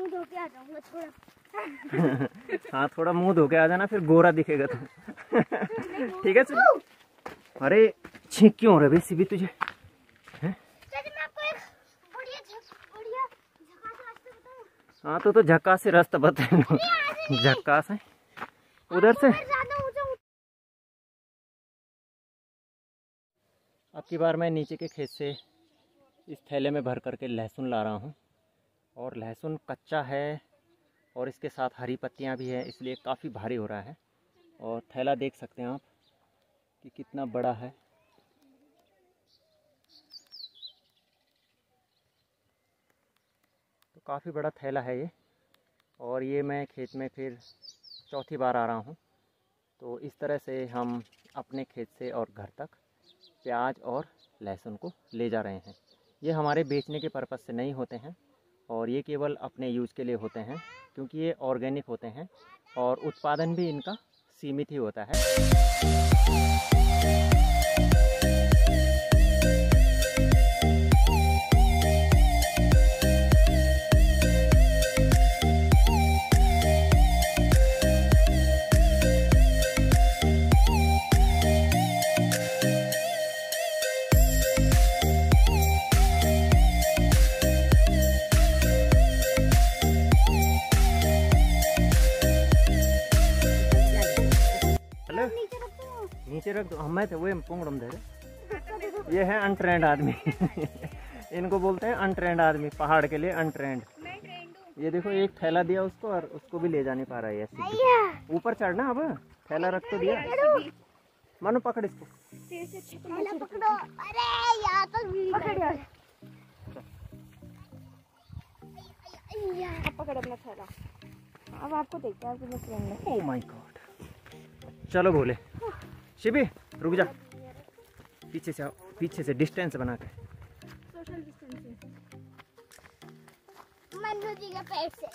मुंह धो के आ जाऊंगा थोड़ा। हाँ थोड़ा मुंह धो के आ जाना, फिर गोरा दिखेगा तुम। ठीक है चल। अरे छींक क्यों हो रहा है भाई सीबी तुझे? हाँ तो झक्कास से रास्ता बताए, झक्कास है उधर से। अब की बार मैं नीचे के खेत से इस थैले में भर करके लहसुन ला रहा हूँ, और लहसुन कच्चा है और इसके साथ हरी पत्तियाँ भी है, इसलिए काफ़ी भारी हो रहा है। और थैला देख सकते हैं आप कि कितना बड़ा है। तो काफ़ी बड़ा थैला है ये, और ये मैं खेत में फिर चौथी बार आ रहा हूँ। तो इस तरह से हम अपने खेत से और घर तक प्याज और लहसुन को ले जा रहे हैं। ये हमारे बेचने के पर्पस से नहीं होते हैं, और ये केवल अपने यूज़ के लिए होते हैं, क्योंकि ये ऑर्गेनिक होते हैं और उत्पादन भी इनका सीमित ही होता है। नीचे रख दो हमें तो वे पुंगड़म दे रहे। ये है अनट्रेंड आदमी। इनको बोलते हैं अनट्रेंड आदमी, पहाड़ के लिए अनट्रेंड। ये देखो एक थैला दिया उसको, और उसको भी ले जा नहीं पा रहा है ऐसे। ऊपर चढ़ना, अब थैला रख तो दिया। मानो पकड़ इसको, पकड़ो। अरे यार पकड़ अपना थैला। अब आपको देखते हैं। ओह माय गॉड, चलो बोले शिबी रुक जा, पीछे से आओ, पीछे से डिस्टेंस बना के। Social distancing. मनु जी का पेट से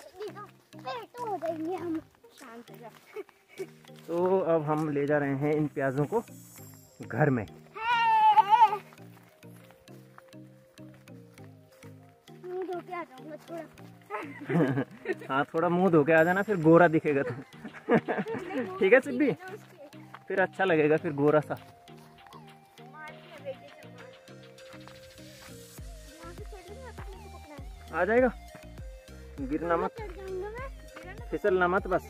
पेट हो जाएंगे हम, शांत हो जाओ। तो अब हम ले जा रहे हैं इन प्याजों को घर में। मुंह धो के आ जाऊंगा थोड़ा। हाँ थोड़ा मुंह धो के आ जाना, फिर गोरा दिखेगा तुम। ठीक है शिबी, फिर अच्छा लगेगा, फिर गोरा सा। आ जाएगा, गिरना मत, फिसलना मत, बस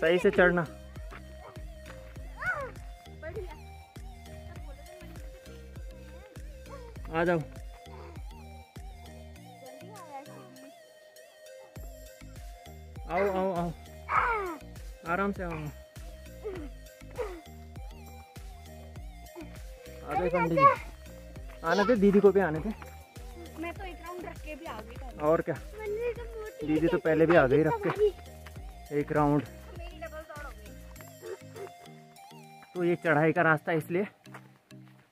सही से चढ़ना। आ जाओ। आओ आओ आओ, आराम से आओ। आने थे दीदी को भी, आने थे। मैं तो एक राउंड रख के भी आ गई। और क्या, दीदी तो पहले भी आ गई रख के एक राउंड। तो ये चढ़ाई का रास्ता है, इसलिए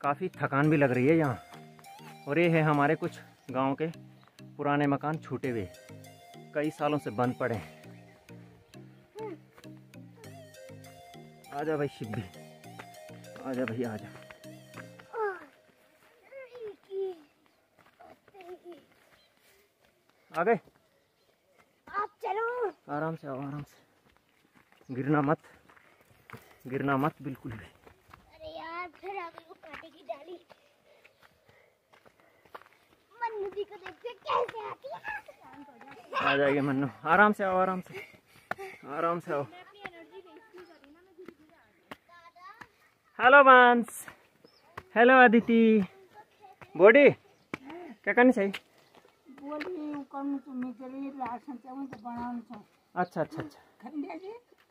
काफ़ी थकान भी लग रही है यहाँ। और ये है हमारे कुछ गांव के पुराने मकान, छूटे हुए, कई सालों से बंद पड़े। आजा भाई शिब्बी, आजा भाई आजा। आ गए आप, चलो आराम से आओ, आराम से। गिरना मत, गिरना मत बिल्कुल भी। अरे यार फिर आ गई वो कांटे की डाली। मन्नू जी को देखते कैसे आती है। आ जाएगी मन्नू, आराम से आओ, आराम से, आराम से आओ। हेलो बांस, हेलो अदिति, बॉडी क्या करनी चाहिए? अच्छा अच्छा अच्छा,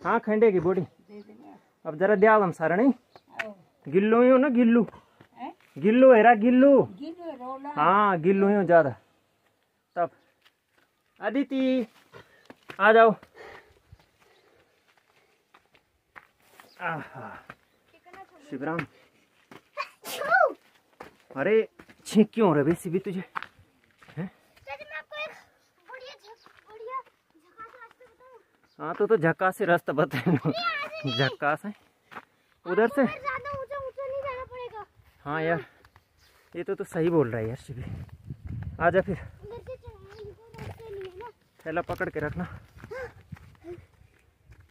हाँ खंडेगी बॉडी। अब जरा दियाव हम सारा नहीं, गिल्लू ही हो ना, गिल्लू गिल्लू है रा, गिल्लू हाँ गिल्लू ही हो ज्यादा। तब अदिति आ जाओ। आहा शिवराम, अरे छींक क्यों हो रहा है भाई शिवी तुझे? हाँ तो झक्कास से रास्ता बताए, झक्कास है उधर से। हाँ यार ये तो सही बोल रहा है यार शिवी। आजा फिर। थैला पकड़ के रखना,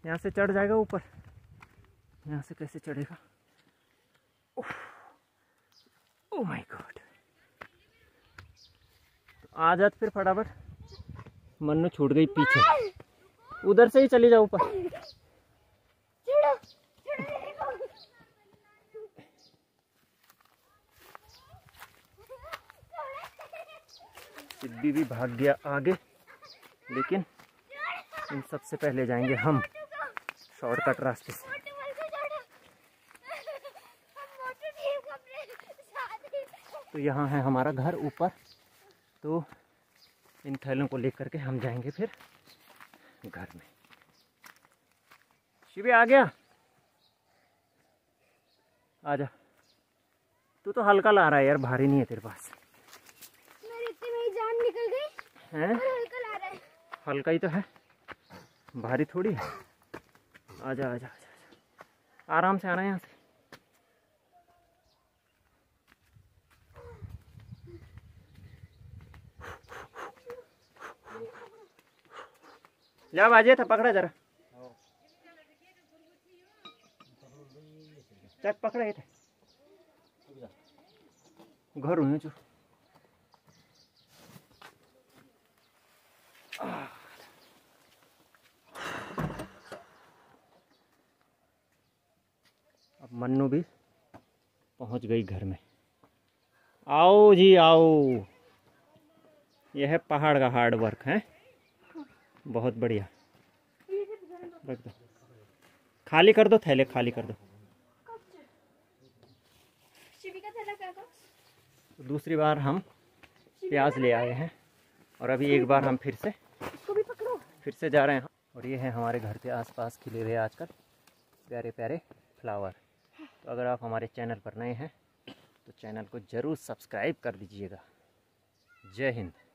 यहाँ से चढ़ जाएगा ऊपर। यहाँ से कैसे चढ़ेगा? Oh my God. आ जात फिर फटाफट, मन्नू छूट गई पीछे। उधर से ही चली जाओ ऊपर। सिद्धि भी भाग गया आगे, लेकिन इन सबसे पहले जाएंगे हम शॉर्टकट रास्ते से। तो यहाँ है हमारा घर ऊपर, तो इन थैलों को लेकर के हम जाएंगे फिर घर में। शिवे आ गया, आजा। तू तो हल्का ला रहा है यार, भारी नहीं है तेरे पास। मेरी जान निकल गई है। हल्का ला रहा है, हल्का ही तो है, भारी थोड़ी है। आजा आजा आजा, आराम से आना। यहाँ से जा बाजे था, पकड़ा जरा चक, पकड़ा ये था घर हुए जो। अब मन्नू भी पहुंच गई घर में। आओ जी आओ, यह है पहाड़ का हार्ड वर्क है। बहुत बढ़िया, रख दो, खाली कर दो, थैले खाली कर दो। तो दूसरी बार हम प्याज ले आए हैं और अभी एक बार हम फिर से जा रहे हैं। और ये है हमारे घर के आसपास खिले हुए आजकल प्यारे प्यारे फ्लावर। तो अगर आप हमारे चैनल पर नए हैं तो चैनल को ज़रूर सब्सक्राइब कर दीजिएगा। जय हिंद।